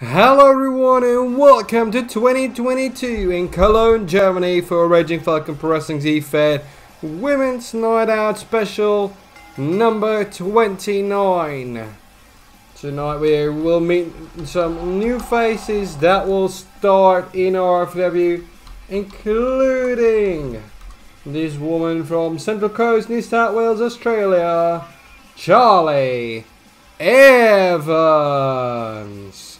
Hello everyone and welcome to 2022 in Cologne, Germany for Raging Falcon Pro Wrestling's E-Fed Women's Night Out Special number 29. Tonight we will meet some new faces that will start in RFPW, including this woman from Central Coast, New South Wales, Australia, Charli Evans.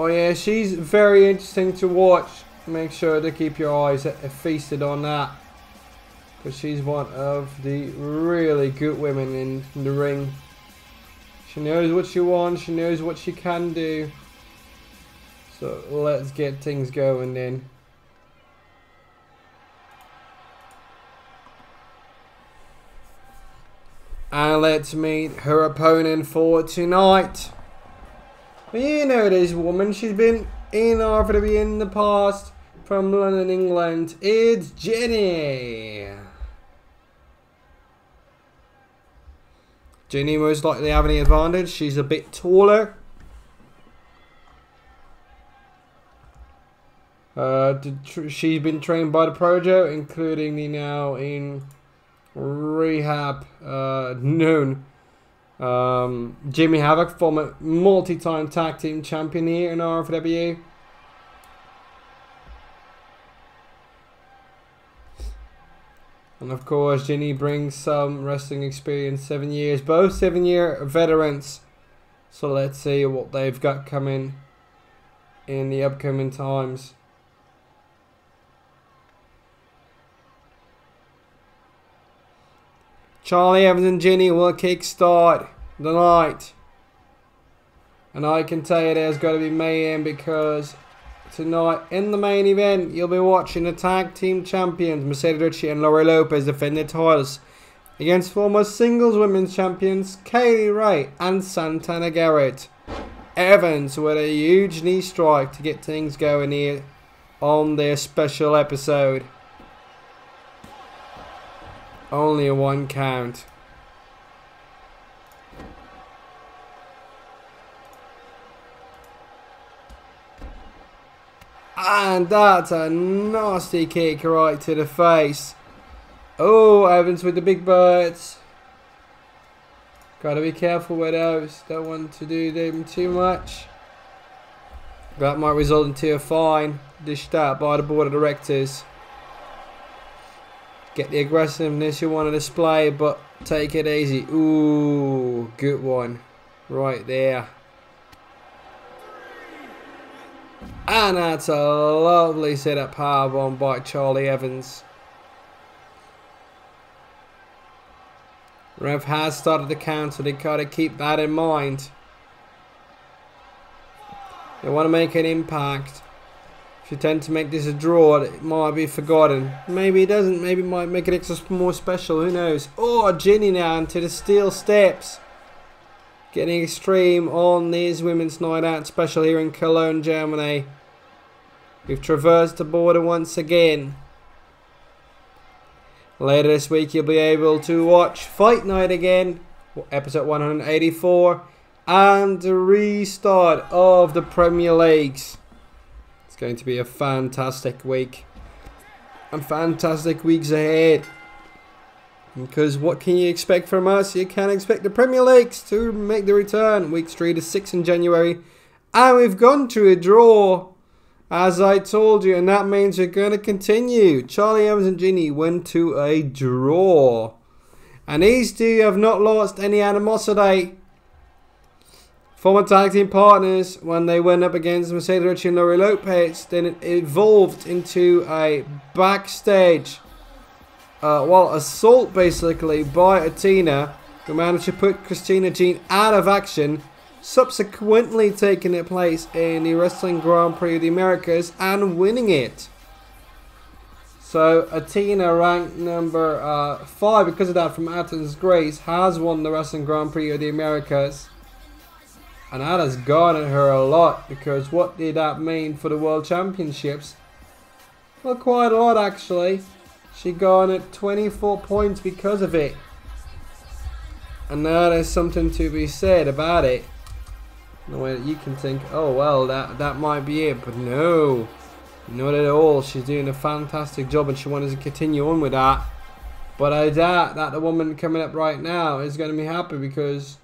Oh yeah, she's very interesting to watch. Make sure to keep your eyes feasted on that, because she's one of the really good women in the ring. She knows what she wants, she knows what she can do. So let's get things going then. And let's meet her opponent for tonight. You know this woman, she's been in RFPW in the past from London, England. It's Jinny. Jinny most likely have any advantage, she's a bit taller. She's been trained by the Projo, including the now in rehab known Jimmy Havoc, former multi-time tag team champion here in RFPW. And of course Jinny brings some wrestling experience, 7 years, both 7-year veterans. So let's see what they've got coming in the upcoming times. Charli Evans and Jinny will kickstart the night. And I can tell you there's got to be mayhem, because tonight in the main event you'll be watching the tag team champions Mercedes Ricci and Lori Lopez defend their titles against former singles women's champions Kay Lee Ray and Santana Garrett. Evans with a huge knee strike to get things going here on their special episode. Only a one count. And that's a nasty kick right to the face. Oh, Evans with the big birds. Gotta be careful with those. Don't want to do them too much. That might result into a fine dished out by the board of directors. Get the aggressiveness you want to display, but take it easy. Ooh, good one right there. And that's a lovely setup powerbomb by Charli Evans. Rev has started the count, so they got to keep that in mind. They want to make an impact. If you tend to make this a draw, it might be forgotten. Maybe it doesn't. Maybe it might make it extra more special. Who knows? Oh, Jinny now into the steel steps. Getting extreme on this Women's Night Out Special here in Cologne, Germany. We've traversed the border once again. Later this week, you'll be able to watch Fight Night again, episode 184, and the restart of the Premier Leagues. Going to be a fantastic week, and fantastic weeks ahead, because what can you expect from us? You can expect the Premier Leagues to make the return, weeks 3 to 6 in January, and we've gone to a draw, as I told you, and that means we're going to continue. Charli Evans and Jinny went to a draw, and these two have not lost any animosity. Former tag team partners, when they went up against Mercedes Ricci and Lori Lopez, then it evolved into a backstage assault basically by Athena, who managed to put Christina Jean out of action, subsequently taking their place in the Wrestling Grand Prix of the Americas and winning it. So Athena, ranked number 5 because of that, from Athens, Greece, has won the Wrestling Grand Prix of the Americas. And that has garnered her a lot, because what did that mean for the World Championships? Well, quite a lot actually. She garnered 24 points because of it. And now there's something to be said about it. in a way that you can think, oh well, that might be it, but no, not at all. She's doing a fantastic job and she wanted to continue on with that, but I doubt that the woman coming up right now is going to be happy, because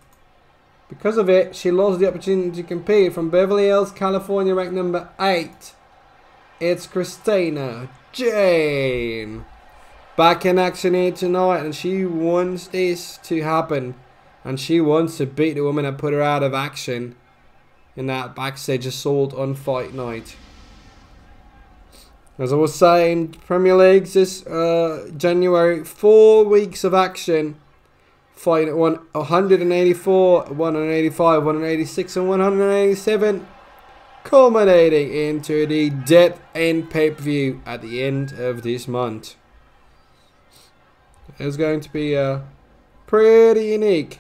of it, she lost the opportunity to compete. From Beverly Hills, California, ranked number 8, it's Christina Jean, back in action here tonight, and she wants this to happen, and she wants to beat the woman that put her out of action in that backstage assault on Fight Night. As I was saying, Premier League this January, 4 weeks of action. Fight at 184, 185, 186, and 187, culminating into the dead-end pay-per-view at the end of this month. It's going to be pretty unique.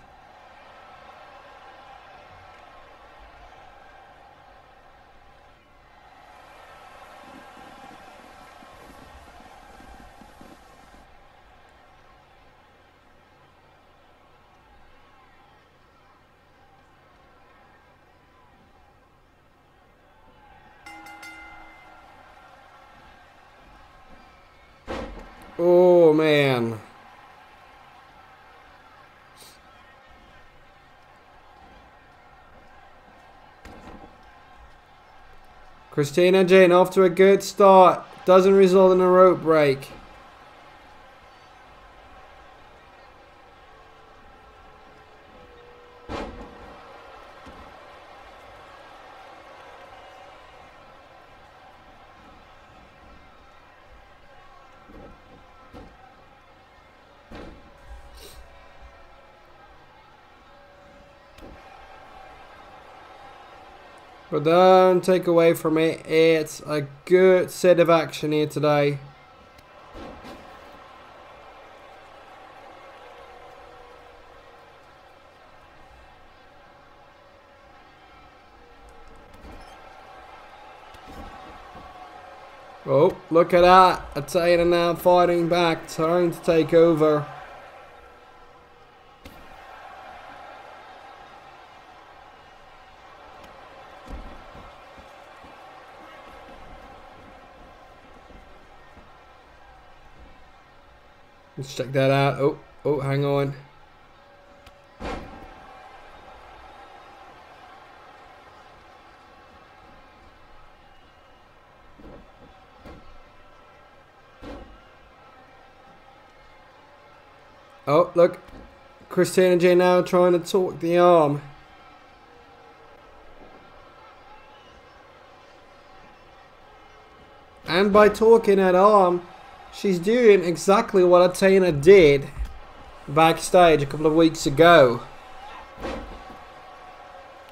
Oh, man. Christina Jean, off to a good start, doesn't result in a rope break. But don't take away from it, it's a good set of action here today. Oh, look at that. Athena now fighting back, trying to take over. Let's check that out. Oh, oh, hang on. Oh, look. Christina Jean now trying to torque the arm. And by torquing that arm, she's doing exactly what Athena did backstage a couple of weeks ago.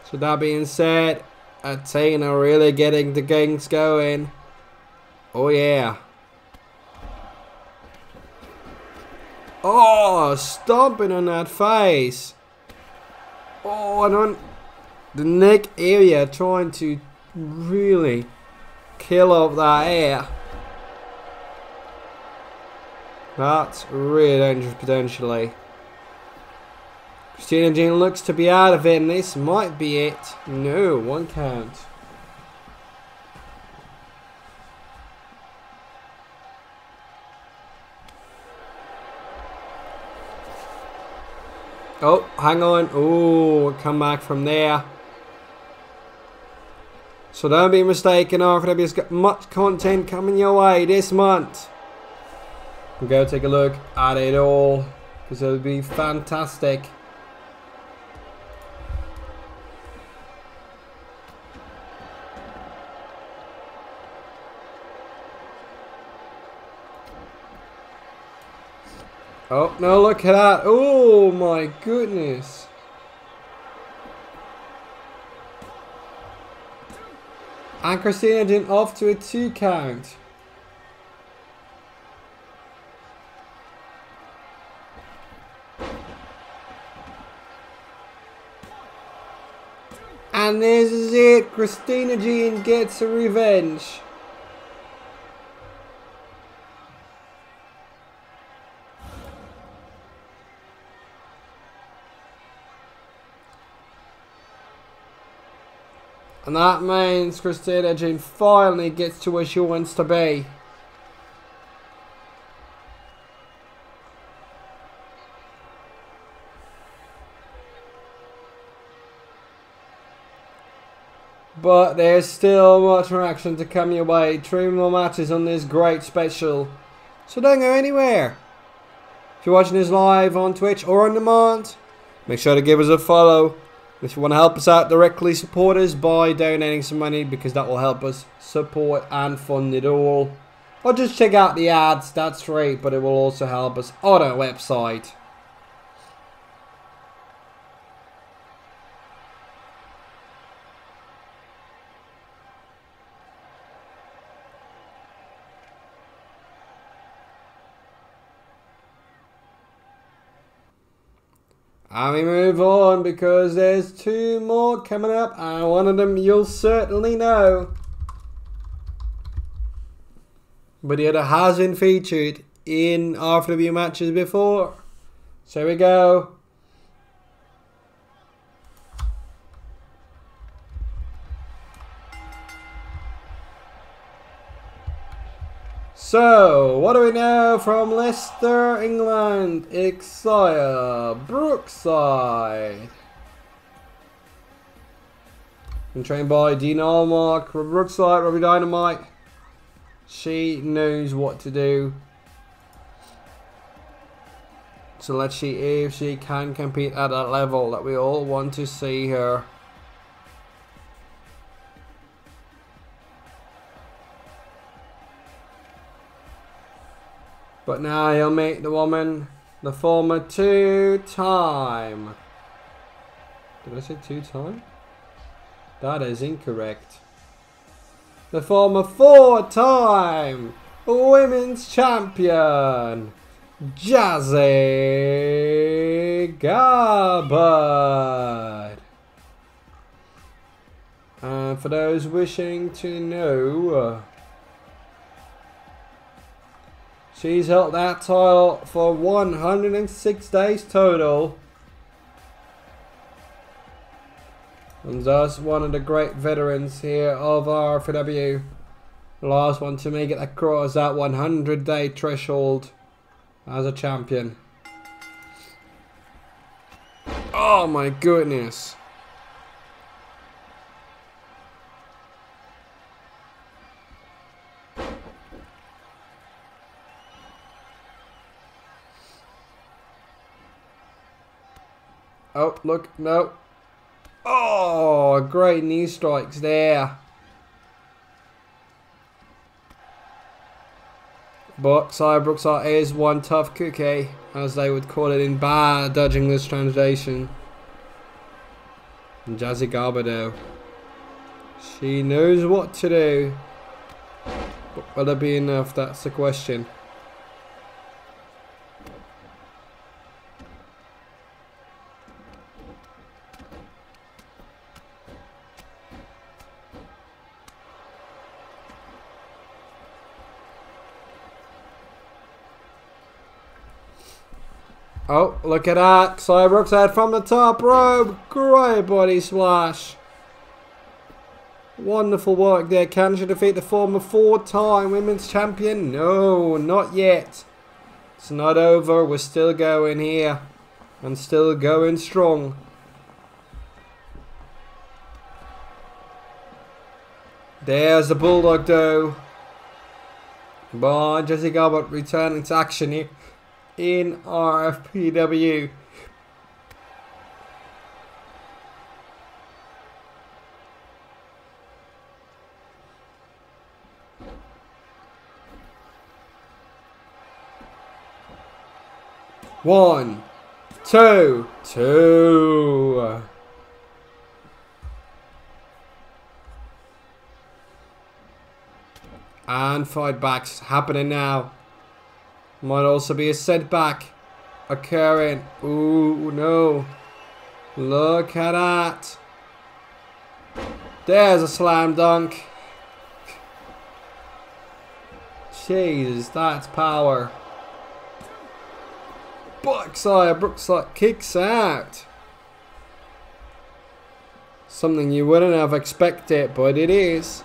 So that being said, Athena really getting the gangs going. Oh yeah. Oh, stomping on that face. Oh, and on the neck area, trying to really kill off that air. That's really dangerous, potentially. Christina Jean looks to be out of it, and this might be it. No, one count. Oh, hang on. Oh, come back from there. So don't be mistaken, RFPW's got much content coming your way this month. Go take a look at it all, because it would be fantastic. Oh no, look at that. Oh my goodness. And Christina Jean off to a 2 count. And this is it, Christina Jean gets her revenge. And that means Christina Jean finally gets to where she wants to be. But there's still more action to come your way. 3 more matches on this great special. So don't go anywhere. If you're watching this live on Twitch or on demand, make sure to give us a follow. If you want to help us out directly, support us by donating some money, because that will help us support and fund it all. Or just check out the ads, that's free, but it will also help us on our website. And we move on because there's 2 more coming up, and one of them you'll certainly know. But the other has been featured in RFPW matches before. So here we go. So, what do we know from Leicester, England? Xia Brookside. And trained by Dean Allmark, Brookside, Robbie Dynamite. She knows what to do. So let's see if she can compete at that level that we all want to see her. But now he'll meet the woman, the former 2-time. Did I say 2-time? That is incorrect. The former 4-time women's champion, Jazzy Gabert. And for those wishing to know, she's held that title for 106 days total. And thus one of the great veterans here of RFPW. The last one to make it across that 100-day threshold as a champion. Oh my goodness. Oh, look, no. Oh, great knee strikes there. But Brookside is one tough cookie, as they would call it in bad dodging this translation. And Jazzy Gabert, she knows what to do. But will it be enough? That's the question. Oh, look at that. Xia Brookside from the top rope. Great body splash. Wonderful work there. Can she defeat the former 4-time women's champion? No, not yet. It's not over. We're still going here. And still going strong. There's the bulldog though. By Jazzy Gabert returning to action here in RFPW. One, two, two. And fight backs happening now. Might also be a setback occurring. Ooh, no. Look at that. There's a slam dunk. Jesus, that's power. Brookside kicks out. Something you wouldn't have expected, but it is.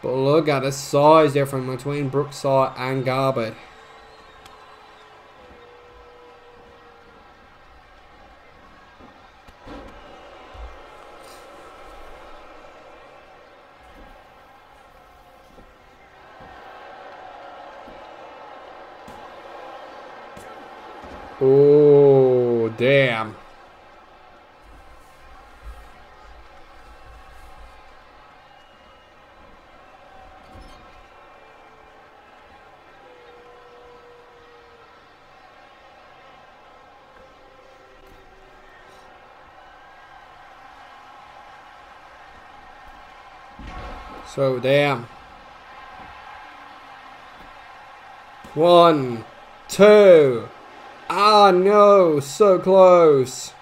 But look at the size difference between Brookside and Gabert. Oh, damn. So damn. 1, 2. Ah no, so close.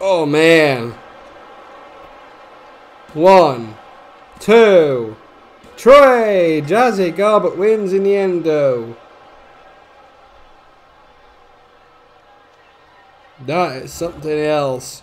Oh man. 1, 2, 3. Jazzy Gabert wins in the end though. That is something else.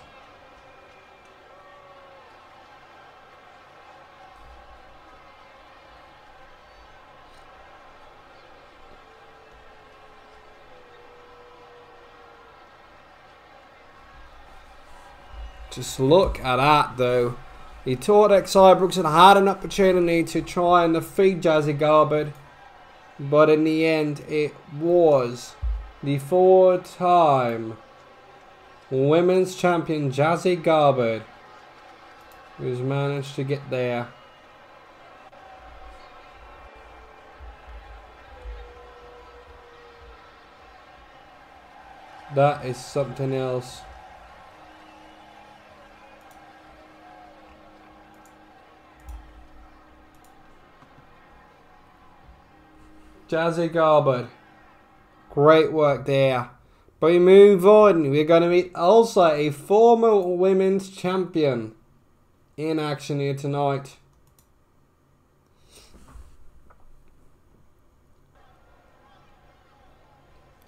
Just look at that though. He thought that Xia Brookside had an opportunity to try and defeat Jazzy Gabert, but in the end it was the 4-time women's champion Jazzy Gabert who's managed to get there. That is something else. Jazzy Gabert, great work there. But we move on, we're going to meet also a former women's champion in action here tonight.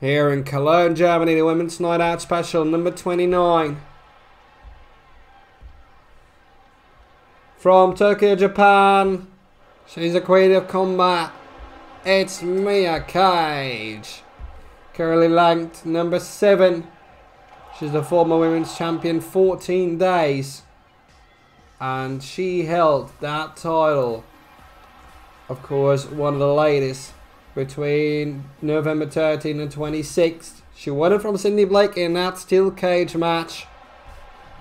Here in Cologne, Germany, the Women's Night Out Special, number 29. From Tokyo, Japan, she's a queen of combat. It's Mia Kage, currently ranked number 7. She's the former women's champion 14 days. And she held that title, of course, one of the latest, between November 13 and 26th. She won it from Sydney Blake in that steel cage match.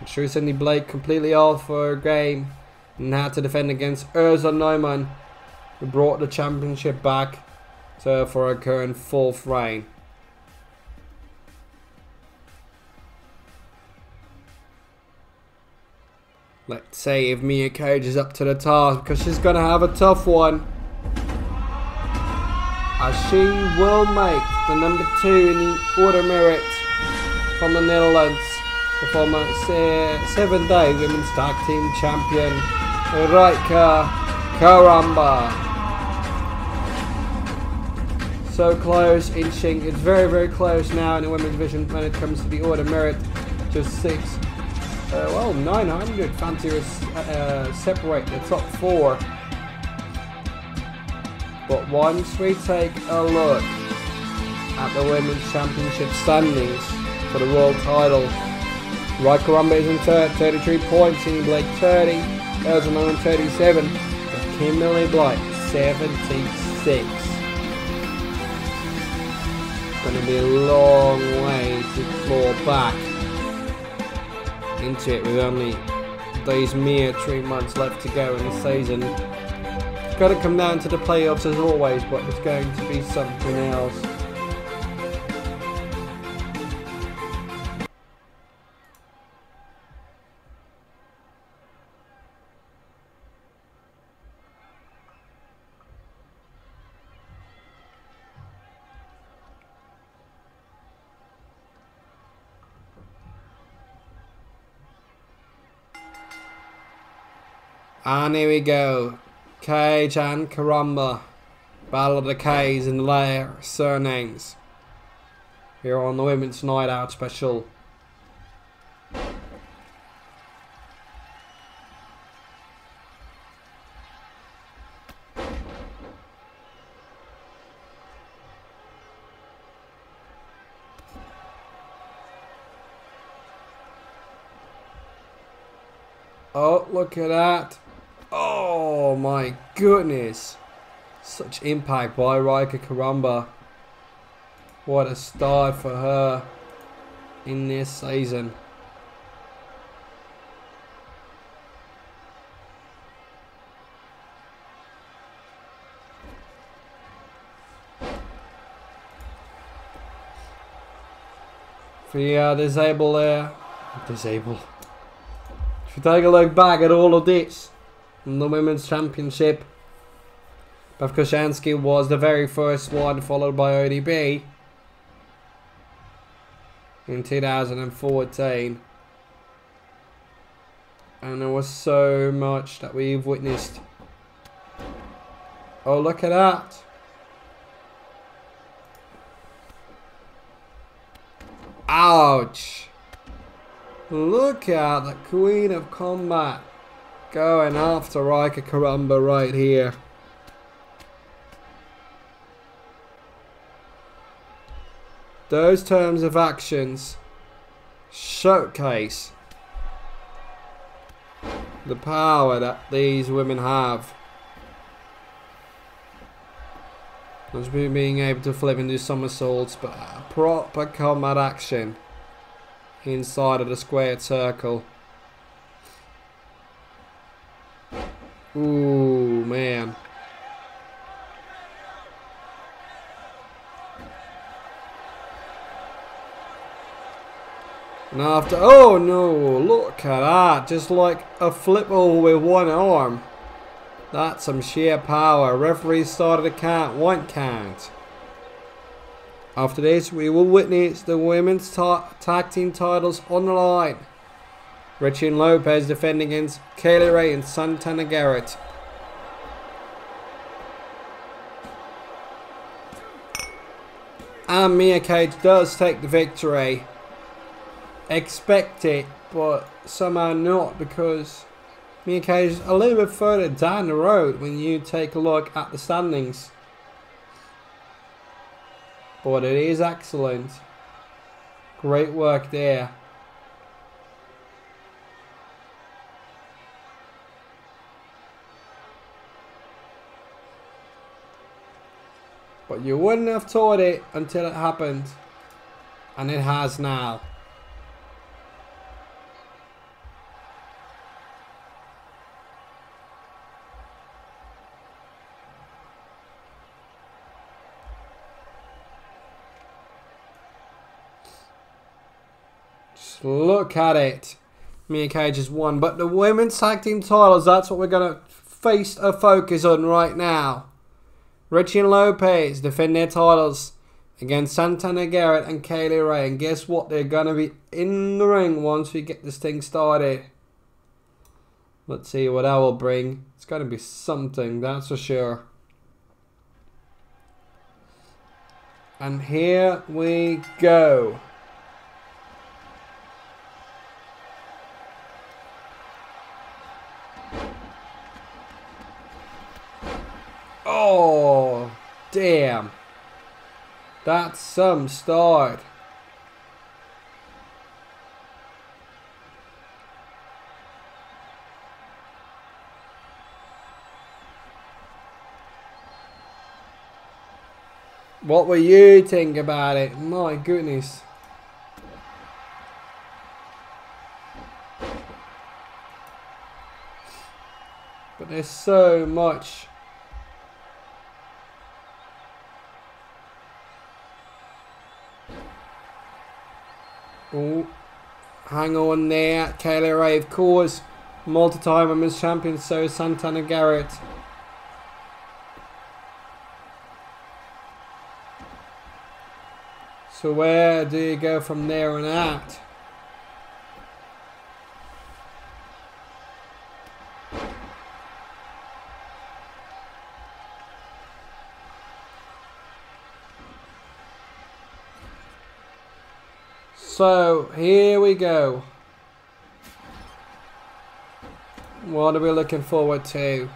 And threw Sydney Blake completely off her game and had to defend against Urza Neumann, who brought the championship back to her for her current 4th reign. Let's see if Mia Kage is up to the task, because she's going to have a tough one, as she will make the number 2 in the order merit from the Netherlands, the former 7-day women's tag team champion Raika Karamba. So close, inching. It's very, very close now in the women's division when it comes to the order merit. Just 900 fanciers separate the top 4. But once we take a look at the women's championship standings for the world title, Raika Karamba is in third, 33 points, Sydney Blake 30, Elsa 37. Kimberly Blight, 76. going to be a long way to claw back into it with only those mere 3 months left to go in the season. It's got to come down to the playoffs as always, but it's going to be something else. And here we go, Kage and Karamba, Battle of the K's and their surnames, here on the Women's Night Out Special. Oh, look at that. Oh my goodness, such impact by Raika Karamba. What a start for her in this season. For the disable there, disable. If you take a look back at all of this, the Women's Championship, but Koshansky was the very first one, followed by ODB in 2014, and there was so much that we've witnessed. Oh, look at that. Ouch, look at the Queen of Combat going after Raika Karamba right here. Those terms of actions showcase the power that these women have. Just being able to flip and do somersaults, but a proper combat action inside of the squared circle. Ooh, man. And after, oh no, look at that. Just like a flip over with one arm. That's some sheer power. Referee started a count, one count. After this, we will witness the women's tag team titles on the line. Richie and Lopez defending against Kay Lee Ray and Santana Garrett. And Mia Kage does take the victory. Expect it, but somehow not, because Mia Kage is a little bit further down the road when you take a look at the standings. But it is excellent. Great work there. But you wouldn't have thought it until it happened. And it has now. Just look at it. Mia Kage has won. But the women's tag team titles, that's what we're going to face a focus on right now. Richie and Lopez defend their titles against Santana Garrett and Kay Lee Ray. And guess what? They're going to be in the ring once we get this thing started. Let's see what that will bring. It's going to be something, that's for sure. And here we go. Oh, damn. That's some start. What will you think about it? My goodness. But there's so much. Oh, hang on there. Kay Lee Ray, of course, multi-time women's champion, so is Santana Garrett. So where do you go from there on out? So here we go. What are we looking forward to?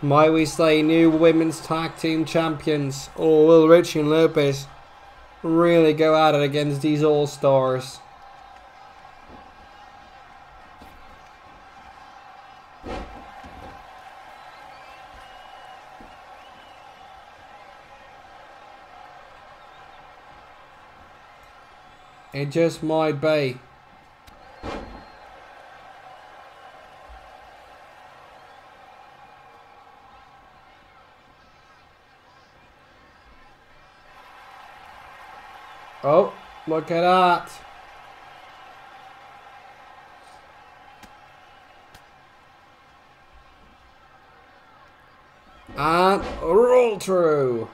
Might we say new women's tag team champions, or will Richie and Lopez really go at it against these all-stars? It just might be. Oh, look at that. And roll through.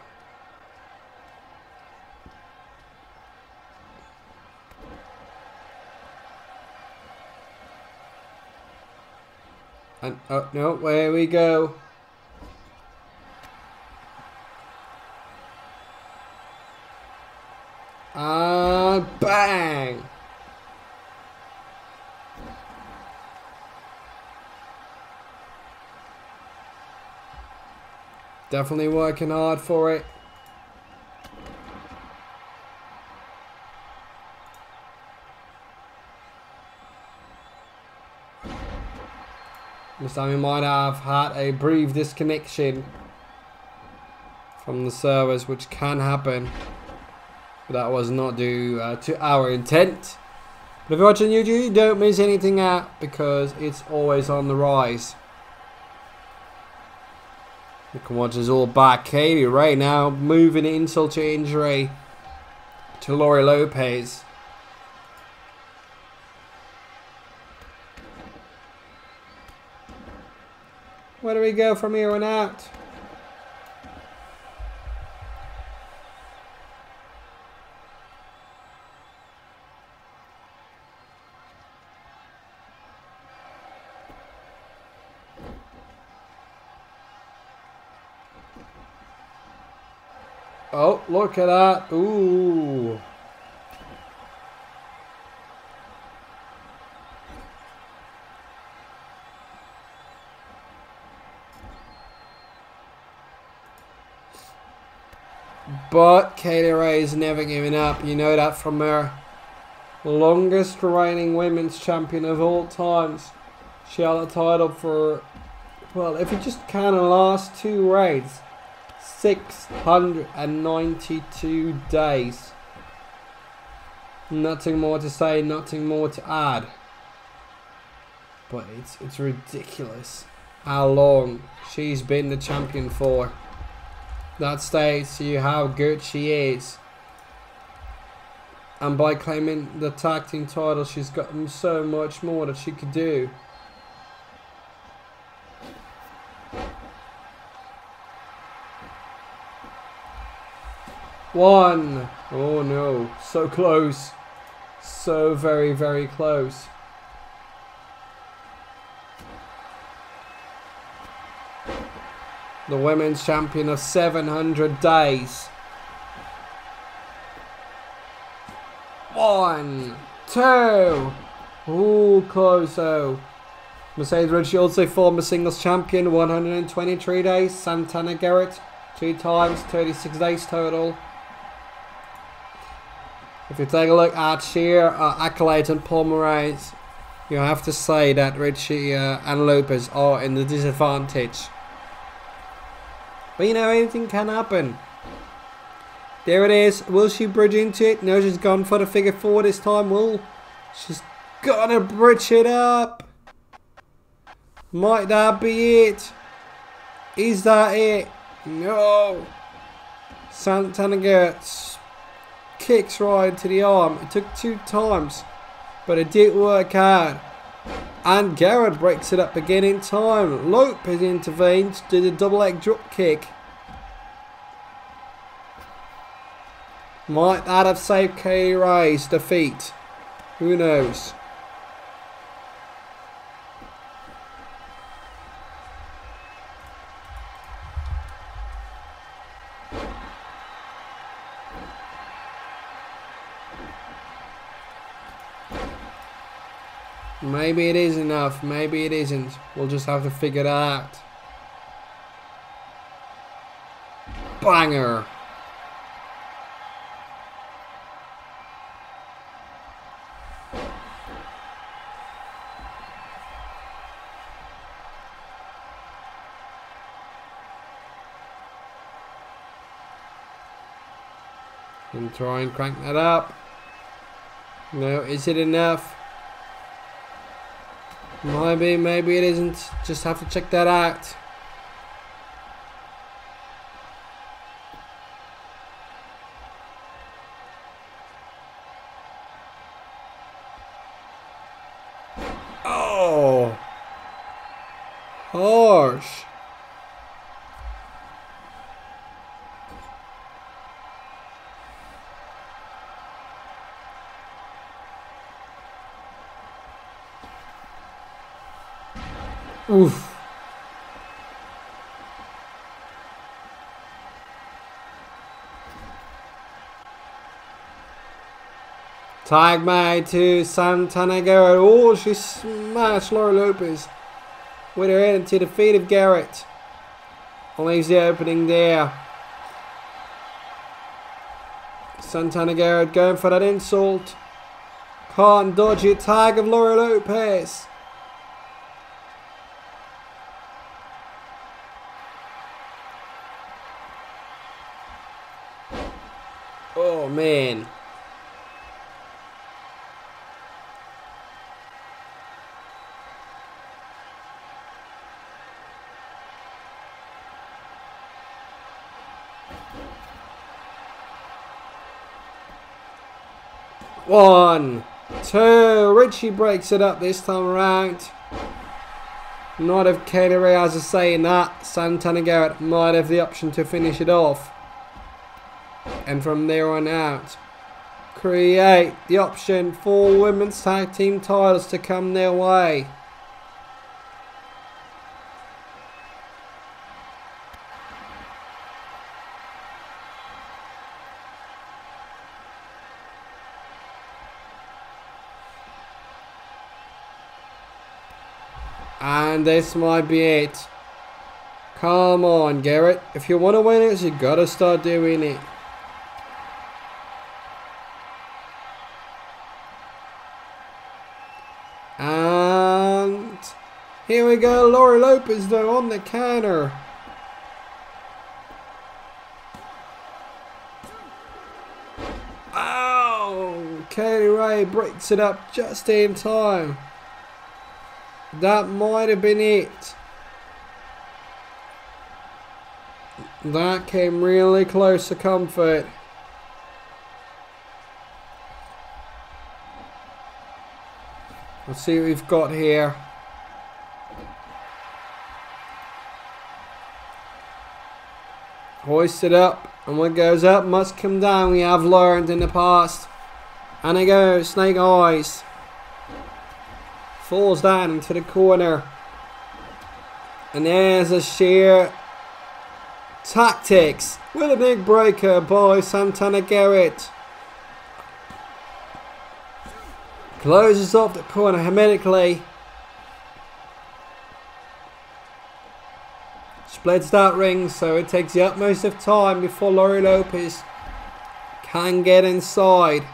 And, oh, no, where we go. And bang! Definitely working hard for it. This time we might have had a brief disconnection from the servers, which can happen. But that was not due to our intent. But if you're watching YouTube, don't miss anything out because it's always on the rise. You can watch us all back. Kay Lee Ray now moving insult to injury to Lori Lopez. Where do we go from here on out? Oh, look at that. Ooh. But Kay Lee Ray is never giving up. You know that from her. Longest reigning women's champion of all times. She held the title for, well, if you just count the last two raids, 692 days. Nothing more to say, nothing more to add. But it's ridiculous how long she's been the champion for. That states to you how good she is, and by claiming the tag team title, she's got so much more that she could do. One! Oh no, so close. So very, very close. The women's champion of 700 days. 1, 2. Ooh, close though. Mercedes Ricci, also former singles champion, 123 days. Santana Garrett, 2 times, 36 days total. If you take a look at sheer accolades and Pomeroy's, you have to say that Ricci and Lopez are in the disadvantage. But you know, anything can happen. There it is. Will she bridge into it? No, she's gone for the figure four this time. Will she's gotta bridge it up? Might that be it? Is that it? No. Santana Garrett kicks right into the arm. It took two times, but it did work out. And Garrett breaks it up again in time. Lopez intervenes, did a double leg drop kick. Might that have saved Kay Ray's defeat? Who knows? Maybe it is enough, maybe it isn't. We'll just have to figure that out. Banger! And try and crank that up. No, is it enough? Maybe, maybe it isn't. Just have to check that out. Oh! Harsh! Oof. Tag made to Santana Garrett. Oh, she smashed Lori Lopez with her head into the feet of Garrett. Leaves the opening there. Santana Garrett going for that insult. Can't dodge it. Tag of Lori Lopez. Oh man. One, two, Richie breaks it up this time around. Not if Kay Ray has a say in that. Santana Garrett might have the option to finish it off. And from there on out, create the option for women's tag team titles to come their way. And this might be it. Come on, Garrett. If you want to win it, you gotta start doing it. And here we go, Lori Lopez though on the counter. Oh, Kay Ray breaks it up just in time. That might have been it. That came really close to comfort. Let's see what we've got here. Hoist it up, and what goes up must come down. We have learned in the past. And it goes, snake eyes. Falls down into the corner. And there's a sheer tactics with a big breaker by Santana Garrett. Closes off the corner hermetically. Splits that ring, so it takes the utmost of time before Lori Lopez can get inside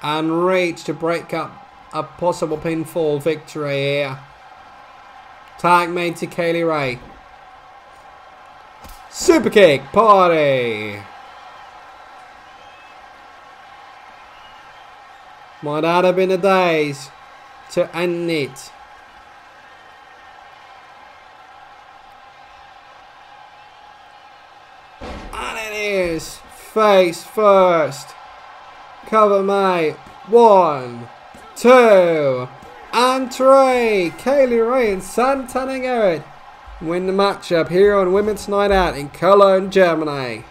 and reach to break up a possible pinfall victory here. Tag made to Kay Lee Ray. Superkick Party. Might that have been the days to end it. And it is face first. Cover mate. 1, 2, and 3. Kay Lee Ray and Santana Garrett win the matchup here on Women's Night Out in Cologne, Germany.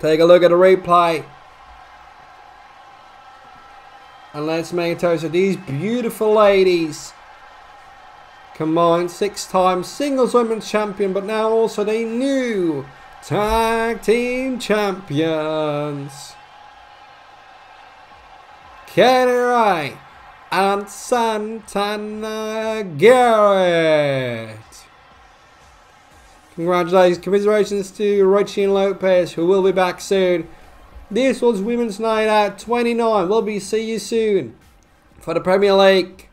Take a look at the replay. And let's make a toast to these beautiful ladies. Combined 6-time singles women's champion, but now also the new tag team champions. Kay Lee Ray and Santana Garrett. Congratulations, commiserations to Ricci and Lopez, who will be back soon. This was Women's Night Out 29. We'll be see you soon for the Premier League,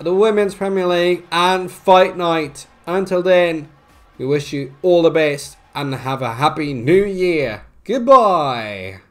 the Women's Premier League, and Fight Night. Until then, we wish you all the best and have a happy new year. Goodbye.